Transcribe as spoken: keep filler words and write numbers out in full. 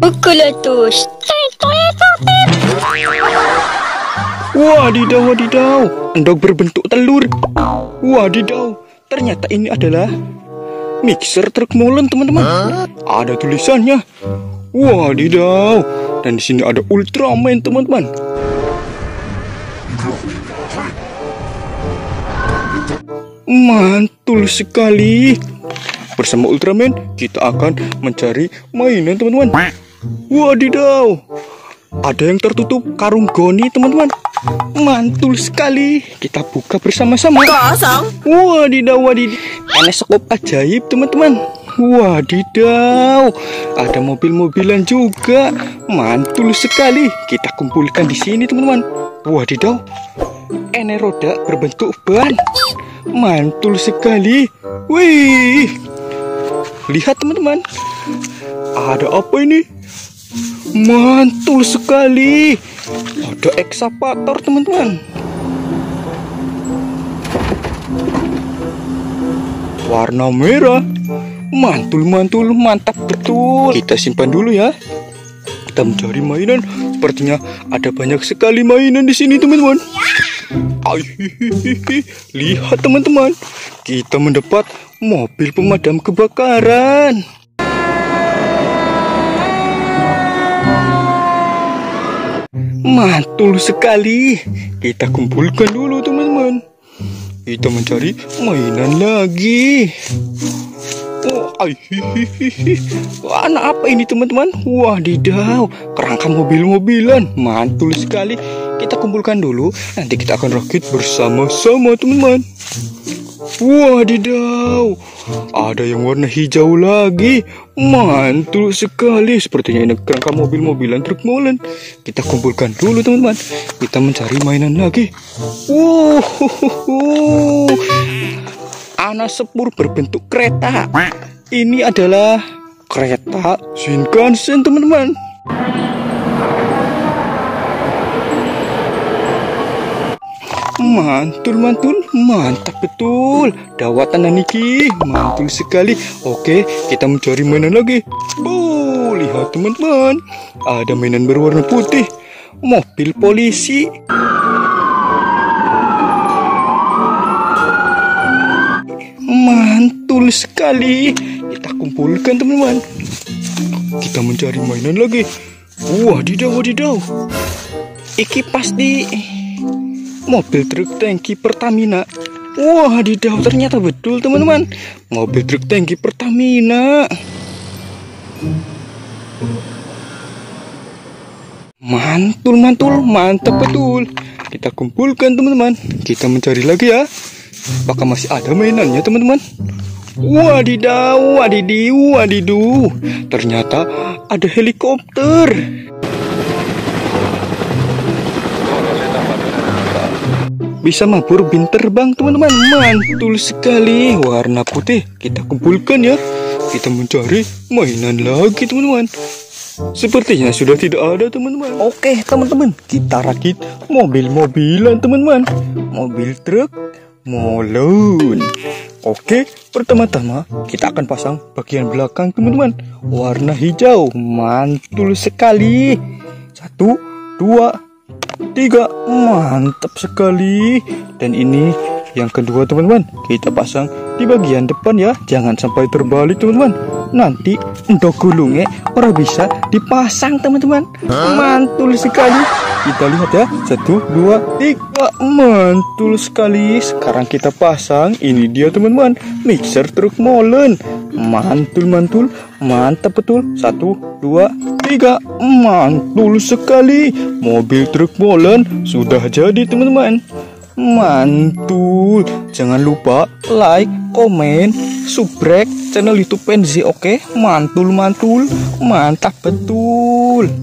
Ukulatus. Wadidaw, wadidaw, endog berbentuk telur. Wadidaw, ternyata ini adalah mixer truk molen, teman-teman. Huh? Ada tulisannya. Wadidaw, dan di sini ada Ultraman, teman-teman. Mantul sekali. Bersama Ultraman, kita akan mencari mainan, teman-teman. Wadidaw, ada yang tertutup karung goni, teman-teman. Mantul sekali. Kita buka bersama-sama. Kosong. Wadidaw, wadidaw. Teleskop ajaib, teman-teman. Wadidaw, ada mobil-mobilan juga. Mantul sekali. Kita kumpulkan di sini, teman-teman. Wadidaw, ene roda berbentuk ban. Mantul sekali. Wih, lihat teman-teman, ada apa ini? Mantul sekali, ada eksavator teman-teman. Warna merah, mantul-mantul, mantap betul. Kita simpan dulu ya. Kita mencari mainan. Sepertinya ada banyak sekali mainan di sini teman-teman. Lihat teman-teman, kita mendapat mobil pemadam kebakaran. Mantul sekali. Kita kumpulkan dulu teman-teman. Kita mencari mainan lagi. Oh, anak apa ini teman-teman? Wadidaw, kerangka mobil-mobilan. Mantul sekali. Kita kumpulkan dulu. Nanti kita akan rakit bersama-sama teman-teman. Wadidaw, ada yang warna hijau lagi. Mantul sekali. Sepertinya ini kerangka mobil-mobilan truk molen. Kita kumpulkan dulu teman-teman. Kita mencari mainan lagi. Wow, anak sepur berbentuk kereta. Ini adalah kereta Shinkansen teman-teman. Mantul, mantul, mantap betul. Dawatan Niki, mantul sekali. Oke, kita mencari mainan lagi. Oh, lihat teman-teman, ada mainan berwarna putih. Mobil polisi. Mantul sekali. Kita kumpulkan teman-teman. Kita mencari mainan lagi. Wadidaw, wadidaw, iki pasti mobil truk tangki Pertamina. Wadidaw, ternyata betul teman-teman, mobil truk tangki Pertamina. Mantul, mantul, mantap betul. Kita kumpulkan teman-teman. Kita mencari lagi ya. Apakah masih ada mainannya teman-teman? Wadidaw, wadidiw, wadiduh, ternyata ada helikopter. Bisa mabur bin terbang teman-teman. Mantul sekali. Warna putih. Kita kumpulkan ya. Kita mencari mainan lagi teman-teman. Sepertinya sudah tidak ada teman-teman. Oke teman-teman, kita rakit mobil-mobilan teman-teman. Mobil truk molen. Oke, pertama-tama kita akan pasang bagian belakang teman-teman. Warna hijau. Mantul sekali. Satu, dua, tiga, mantap sekali. Dan ini yang kedua teman-teman. Kita pasang di bagian depan ya. Jangan sampai terbalik teman-teman. Nanti untuk gulungnya baru bisa dipasang teman-teman. Mantul sekali. Kita lihat ya. Satu, dua, tiga, mantul sekali. Sekarang kita pasang. Ini dia teman-teman, mixer truk molen. Mantul, mantul, mantap betul. Satu, dua, tiga, mantul sekali. Mobil truk molen sudah jadi teman-teman. Mantul. Jangan lupa like, komen, subrek channel YouTube Penzi. Oke, mantul, mantul, mantap betul.